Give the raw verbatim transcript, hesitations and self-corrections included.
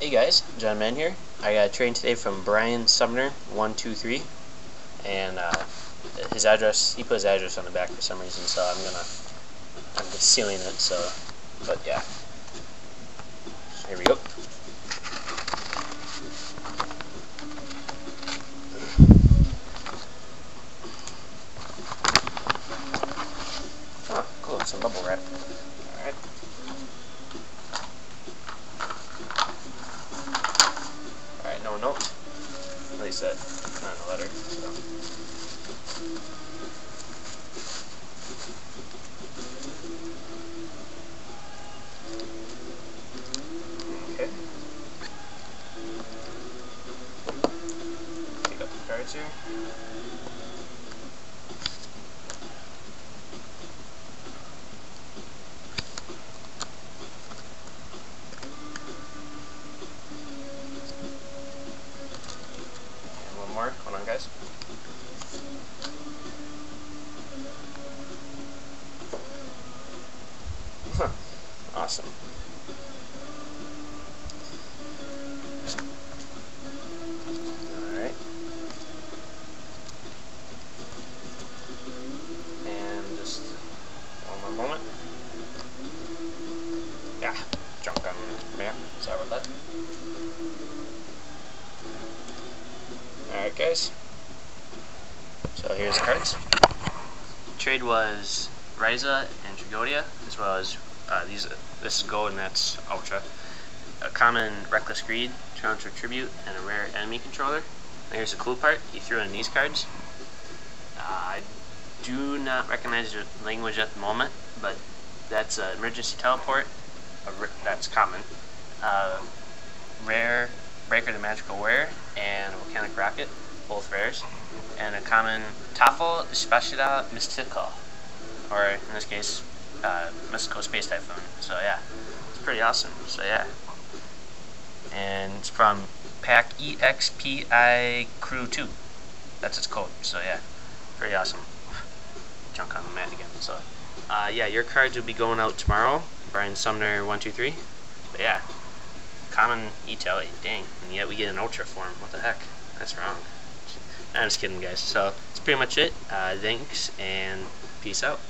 Hey guys, John Mann here. I got a train today from Brian Sumner, one two three, and uh, his address, he put his address on the back for some reason, so I'm gonna, I'm just sealing it, so, but yeah. Here we go. Oh, cool, some bubble wrap. Alright. No note. At least that, not in the letter. So. Okay. Pick up the cards here. Hold on, guys. Huh. Awesome. Alright. And just one more moment. Yeah, junk on there. Sorry about that. Alright guys, so here's the cards. Trade was Ryza and Trigodia, as well as uh, these. Uh, this is gold and that's ultra. A common Reckless Greed, Challenge Tribute, and a rare enemy controller. And here's the cool part, he threw in these cards. Uh, I do not recognize the language at the moment, but that's an emergency teleport, a that's common. Uh, rare Breaker to Magical Wear, and Volcanic Rocket, both rares, and a common Tafel, Special, Mystical, or in this case, uh, Mystical Space Typhoon. So yeah, it's pretty awesome, so yeah. And it's from pack E X P I Crew two, that's its code, so yeah, pretty awesome. Junk on the mat again, so. Uh, yeah, your cards will be going out tomorrow, Brian Sumner one two three, but yeah. Common E T L, dang, and yet we get an ultra form. What the heck? That's wrong. I'm just kidding, guys. So that's pretty much it. Uh, thanks and peace out.